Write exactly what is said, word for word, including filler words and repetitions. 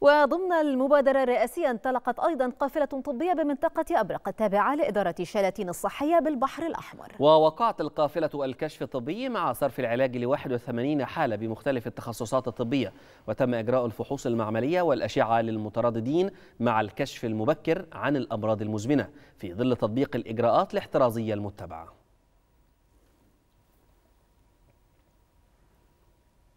وضمن المبادرة الرئاسية انطلقت أيضا قافلة طبية بمنطقة أبرق التابعة لإدارة شلاتين الصحية بالبحر الأحمر. ووقعت القافلة الكشف الطبي مع صرف العلاج ل واحد وثمانين حالة بمختلف التخصصات الطبية، وتم إجراء الفحوص المعملية والأشعة للمترددين مع الكشف المبكر عن الأمراض المزمنة في ظل تطبيق الإجراءات الاحترازية المتبعة.